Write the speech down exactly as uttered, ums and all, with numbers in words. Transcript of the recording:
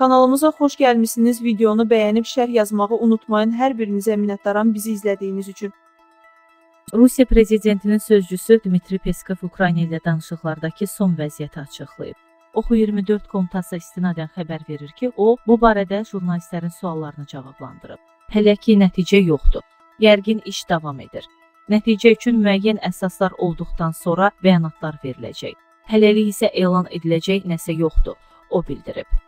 Kanalımıza hoş gelmişsiniz. Videonu bəyənib şərh yazmağı unutmayın. Hər birinizə minnətdaram bizi izlədiyiniz üçün. Rusiya prezidentinin sözcüsü Dmitri Peskov Ukrayna ilə danışıqlardakı son vəziyyəti açıqlayıb. O X U iyirmi dörd komitası istinadən xəbər verir ki, o, bu barədə jurnalistlərin suallarını cavablandırıb. Hələ ki, nəticə yoxdur. Gərgin iş davam edir. Nəticə üçün müəyyən əsaslar olduqdan sonra bəyanatlar veriləcək. Hələlik isə elan ediləcək nəsə yoxdur, o bildirib.